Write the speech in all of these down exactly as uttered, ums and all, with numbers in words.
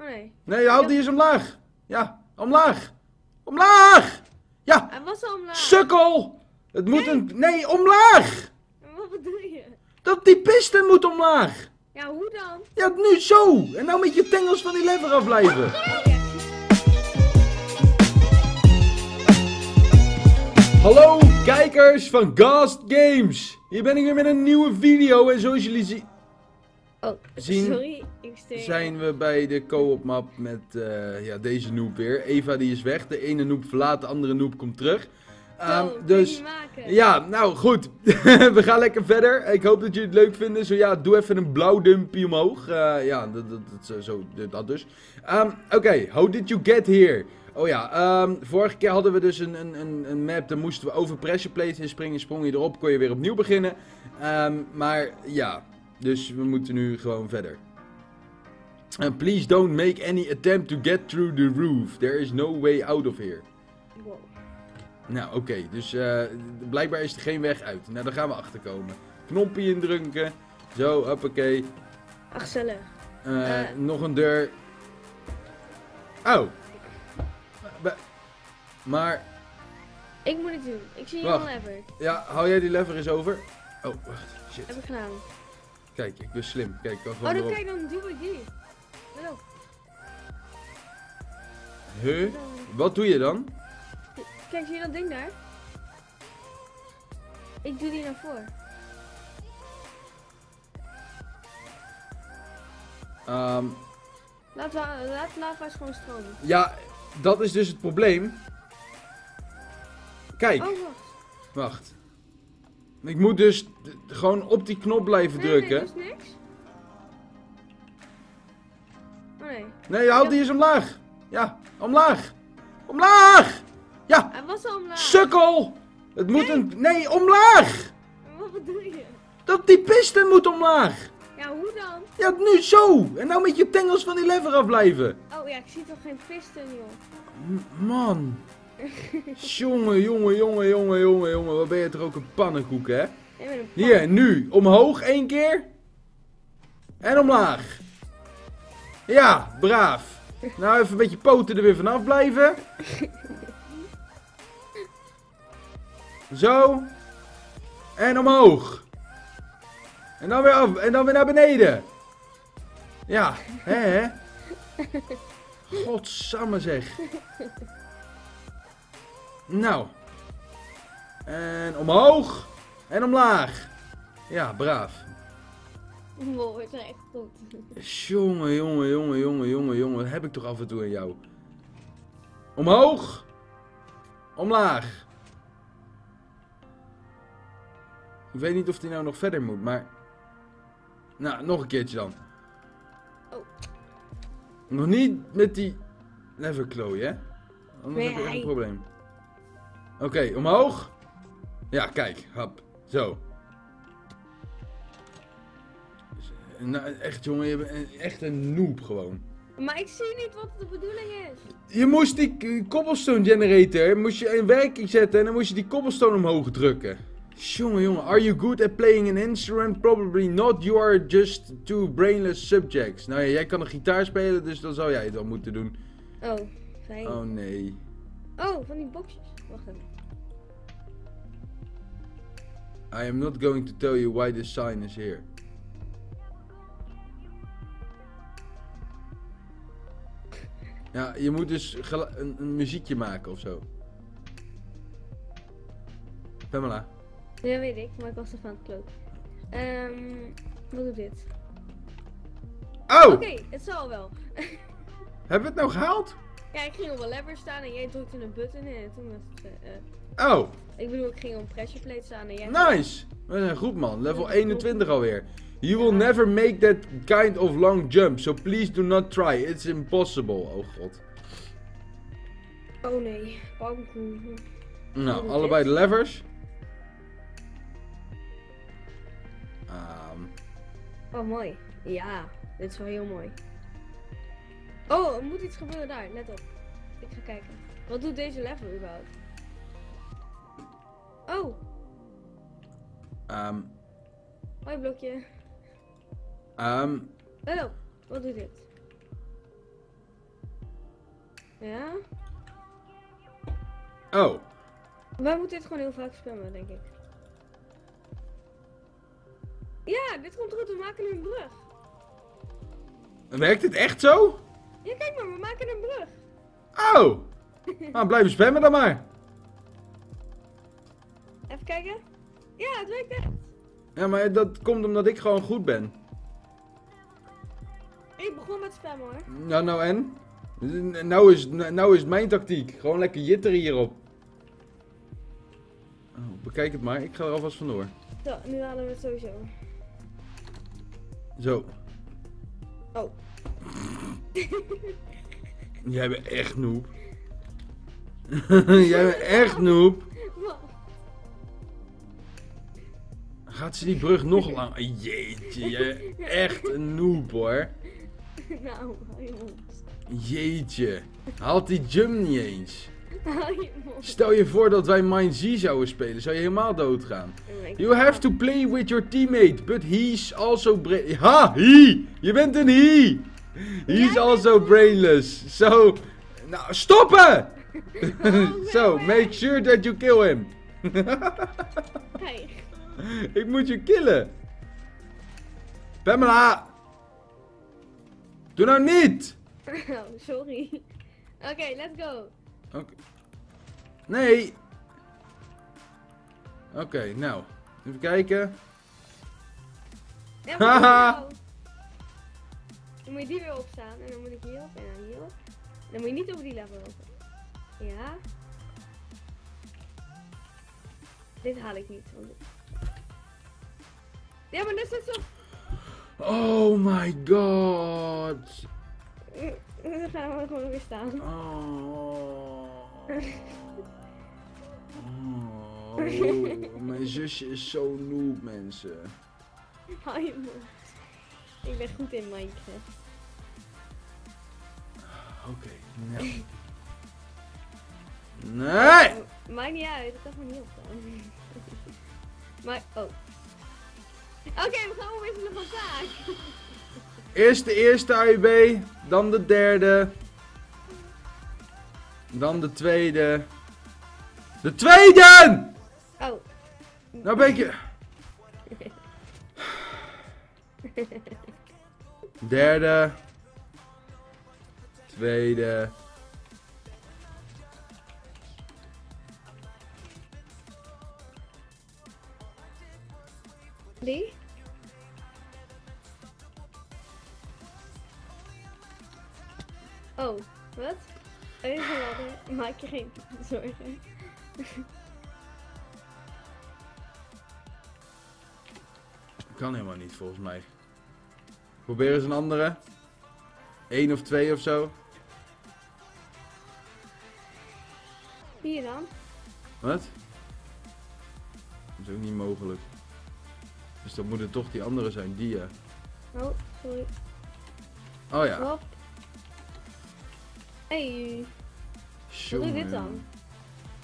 Oh nee. Nee, houd die eens omlaag. Ja, omlaag. Omlaag! Ja! Hij was al omlaag. Sukkel! Het moet nee. een... Nee, omlaag! Wat bedoel je? Dat die piston moet omlaag. Ja, hoe dan? Ja, nu zo! En nou met je tengels van die lever afblijven. Oh, ja. Hallo kijkers van Ghast Games. Hier ben ik weer met een nieuwe video en zoals jullie zien... Oh, zien, sorry, ik steek. Zijn we bij de co-op map met uh, ja, deze noob weer. Eva die is weg, de ene noob verlaat, de andere noob komt terug. Uh, oh, dus ja, nou goed, we gaan lekker verder. Ik hoop dat jullie het leuk vinden. Zo ja, doe even een blauw dumpje omhoog. Uh, ja, dat, dat, dat, zo, dat dus. Um, Oké, okay. How did you get here? Oh ja, um, vorige keer hadden we dus een, een, een map, daar moesten we over pressure plates in springen. Sprong je erop, kon je weer opnieuw beginnen. Um, maar ja... Dus we moeten nu gewoon verder. And please don't make any attempt to get through the roof. There is no way out of here. Wow. Nou, oké. Okay, dus uh, blijkbaar is er geen weg uit. Nou, daar gaan we achterkomen. Knopje indrukken. Zo, hoppakee. Ach, zelf. Uh, uh. Nog een deur. Oh. Maar... Ik moet het doen. Ik zie een lever. Ja, hou jij die lever eens over? Oh, wacht. Shit. Heb ik gedaan. Kijk, ik ben slim. Kijk, kan gewoon. Oh, dan kijk, dan doe ik die. Let op. Huh? Wat doe je dan? Kijk, zie je dat ding daar? Ik doe die naar voren. Um, laat, laat lava's gewoon stromen. Ja, dat is dus het probleem. Kijk. Oh, wacht. Wacht. Ik moet dus gewoon op die knop blijven nee, drukken. Nee, dat is niks. Oh, nee. Nee, houd die eens omlaag. Ja, omlaag. Omlaag! Ja! Hij was al omlaag. Sukkel! Het moet nee. een... Nee, omlaag! Wat bedoel je? Dat die piston moet omlaag. Ja, hoe dan? Ja, nu zo! En nou met je tengels van die lever afblijven. Oh ja, ik zie toch geen piston, joh. M man. Jongen, jongen, jongen, jongen, jongen, jongen. Wat ben je toch ook een pannenkoek, hè? Ik ben een pan. Hier, nu. Omhoog één keer. En omlaag. Ja, braaf. Nou, even een beetje poten er weer vanaf blijven. Zo. En omhoog. En dan weer af. En dan weer naar beneden. Ja, hè, hè? Godsamme zeg. Nou. En omhoog. En omlaag. Ja, braaf. Wow, het is echt goed. Jongen, jongen, jongen, jongen, jongen, jongen. Heb ik toch af en toe aan jou. Omhoog. Omlaag. Ik weet niet of die nou nog verder moet, maar... Nou, nog een keertje dan. Oh. Nog niet met die leverklooi, hè? Anders nee, heb je echt een probleem. Oké, okay, omhoog. Ja, kijk. Hap. Zo. Nou, echt jongen, je bent echt een noob gewoon. Maar ik zie niet wat de bedoeling is. Je moest die cobblestone generator moest je in werking zetten en dan moest je die cobblestone omhoog drukken. Jongen, jongen. Are you good at playing an instrument? Probably not. You are just two brainless subjects. Nou ja, jij kan een gitaar spelen, dus dan zou jij het wel moeten doen. Oh, fijn. Oh nee. Oh, van die boxjes. Wacht even. I am not going to tell you why this sign is here. Ja, je moet dus een, een muziekje maken ofzo. Pamela. Ja, weet ik, maar ik was er van het kloot. Um, wat doet dit? Oh! Oké, okay, het zal wel. Hebben we het nou gehaald? Ja, ik ging op een lever staan en jij drukte een button en toen was het... Uh, oh! Ik bedoel, ik ging op een pressure plate staan en jij... Nice! We zijn goed man, level eenentwintig alweer. You will never make that kind of long jump, so please do not try, it's impossible. Oh god. Oh nee, bankoe. Nou, allebei de levers. Um. Oh mooi, ja, dit is wel heel mooi. Oh, er moet iets gebeuren daar, let op. Ik ga kijken. Wat doet deze lever überhaupt? Oh! Um. Hoi blokje. Um. Let op, wat doet dit? Ja? Oh. Wij moeten dit gewoon heel vaak spammen, denk ik. Ja, dit komt goed. We maken een brug. Werkt dit echt zo? Ja, kijk maar. We maken een brug. Oh. Nou, blijven spammen dan maar. Even kijken. Ja, het werkt echt. Ja, maar dat komt omdat ik gewoon goed ben. Ik begon met spammen hoor. Nou, nou en? Nou is, nou is het mijn tactiek. Gewoon lekker jitteren hierop. Oh, bekijk het maar. Ik ga er alvast vandoor. Zo, nu halen we het sowieso. Zo. Oh. Jij bent echt noob. Jij bent echt noob. Gaat ze die brug nog lang? Jeetje, jij bent echt een noob hoor. Nou, hou je mond. Jeetje, haalt die jump niet eens. Hou je mond. Stel je voor dat wij Mind-Z zouden spelen, zou je helemaal doodgaan. You have to play with your teammate, but he's also brainless. Ha, he! Je bent een he! He's also brainless. So, nou, stoppen! So, make sure that you kill him. Ik moet je killen. Pamela! Doe nou niet! Oh, sorry. Oké, okay, let's go. Okay. Nee. Oké, okay, nou. Even kijken. Ja, haha. Dan moet je die weer opstaan. En dan moet ik hierop en dan hierop. Dan moet je niet over die level lopen. Ja. Dit haal ik niet. Want... Ja, maar dit zit zo... Oh my god. Dan gaan we gewoon weer staan. Oh. Oh. Mijn zusje is zo noob, mensen. Hou je mond. Ik ben goed in Minecraft. Oké, okay, nee. Nee! Oh, maakt niet uit, dat kan gewoon niet opstaan. Maar, oh. Oké, okay, we gaan weer eens nog een taak. Eerst de eerste A U B, dan de derde, dan de tweede, de tweede! Oh. Nou ben ik je... Derde, tweede... Die? Oh, wat? Even laden, maak je geen zorgen. Kan helemaal niet volgens mij. Probeer eens een andere. Eén of twee of zo. Hier dan. Wat? Dat is ook niet mogelijk. Dus dan moet het toch die andere zijn, die ja. Oh, sorry. Oh ja. Hop. Hey. Wat doe dit dan?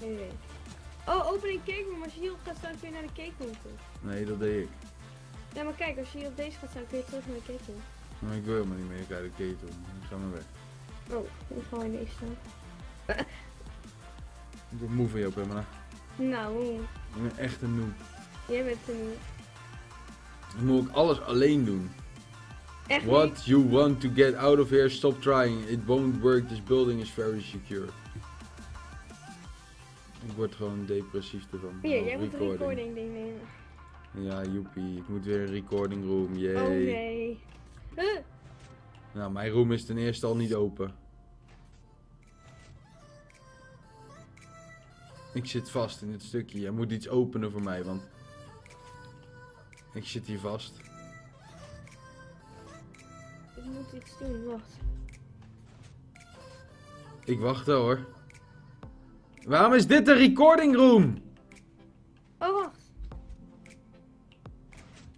Nee. Oh, open een cake room. Als je hierop gaat staan kun je naar de cake room toe. Nee, dat deed ik. Nee, maar kijk, als je hier op deze gaat staan kun je terug naar de cake room. Maar ik wil helemaal niet meer naar de cake room. Ik ga maar weg. Oh, ik ga in deze staan. Ik word moe van jou, Pamela. Nou. Ik ben echt een noob. Jij bent een noob. Dan moet ik alles alleen doen. Echt What niet? You want to get out of here, stop trying. It won't work, this building is very secure. Ik word gewoon depressief ervan. Hier, oh, jij moet een recording ding nemen. Ja, joepie. Ik moet weer een recording room, jee. Oh nee. Huh? Nou, mijn room is ten eerste al niet open. Ik zit vast in dit stukje. Jij moet iets openen voor mij, want... Ik zit hier vast. Ik moet iets doen, wacht. Ik wacht al, hoor. Waarom is dit de recording room? Oh, wacht.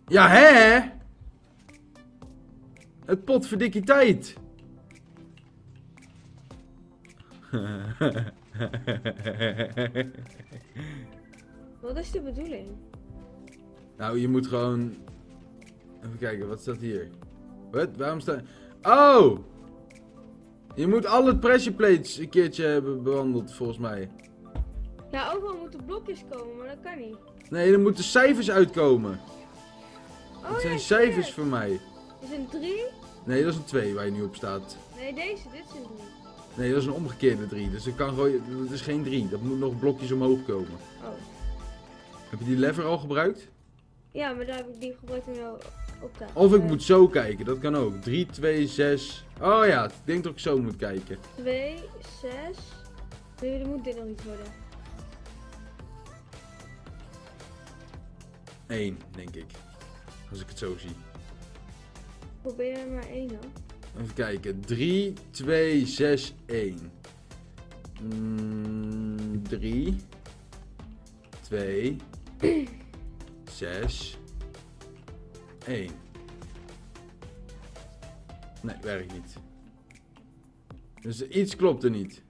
Ja, hè? Het potverdikkie tijd. Wat is de bedoeling? Nou, je moet gewoon... Even kijken, wat staat hier? Wat? Waarom staat... Oh! Je moet alle pressure plates een keertje hebben bewandeld, volgens mij. Nou, overal moeten blokjes komen, maar dat kan niet. Nee, er moeten cijfers uitkomen. Oh, dat zijn ja, cijfers het. voor mij. Is het een drie? Nee, dat is een twee waar je nu op staat. Nee, deze, dit is een drie. Nee, dat is een omgekeerde drie, dus dat, kan gewoon, dat is geen drie. Dat moet nog blokjes omhoog komen. Oh. Heb je die lever al gebruikt? Ja, maar daar heb ik die gebruikt en al opgehaald. Of ik uh, moet zo kijken, dat kan ook. drie, twee, zes. Oh ja, ik denk dat ik zo moet kijken. twee, zes. Nee, er moet dit nog iets worden. één, denk ik. Als ik het zo zie. Probeer er maar één dan. Even kijken. drie, twee, zes, één. Mm, drie, twee, zes, één. Nee, werkt niet. Dus iets klopt er niet.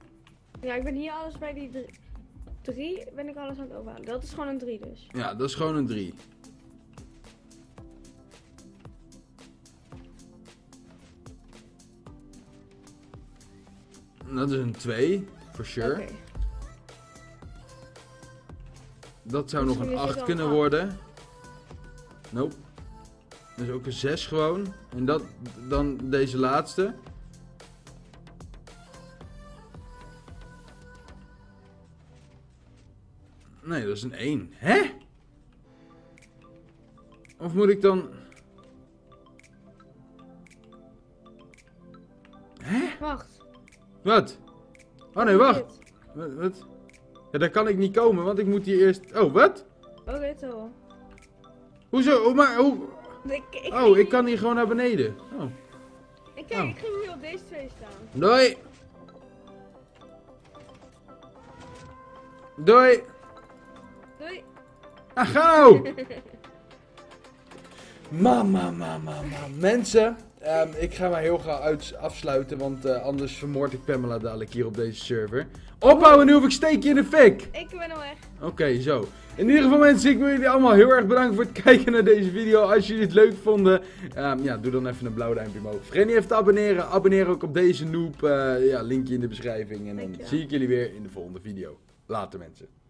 Ja, ik ben hier alles bij die drie. Ben ik alles aan het overhalen. Dat is gewoon een drie dus. Ja, dat is gewoon een drie. Dat is een twee, for sure. Okay. Dat zou misschien nog een acht kunnen worden. Nope. Dus ook een zes gewoon. En dat, dan deze laatste. Nee, dat is een één. Hè? Of moet ik dan... Hè? Wacht. Wat? Oh nee, wacht. Wat? Wat? Ja, daar kan ik niet komen, want ik moet hier eerst... Oh, wat? Oké, okay, toch wel. Hoezo? Oh, maar... Hoe... Ik, ik, oh, ik kan hier gewoon naar beneden. Oh. Ik, kijk, oh. Ik ging nu op deze twee staan. Doei! Doei! Doei! Ah, ga nou! Mama, mama, mama. Mensen... Um, ik ga maar heel gauw uit afsluiten, want uh, anders vermoord ik Pamela dadelijk hier op deze server. Ophouden nu of ik steek je in de fik! Ik ben al weg. Oké, okay, zo. In ieder geval mensen, ik wil jullie allemaal heel erg bedanken voor het kijken naar deze video. Als jullie het leuk vonden, um, ja, doe dan even een blauw duimpje omhoog. Vergeet niet even te abonneren. Abonneer ook op deze noob. Uh, ja, linkje in de beschrijving. En dan zie ik jullie weer in de volgende video. Later mensen.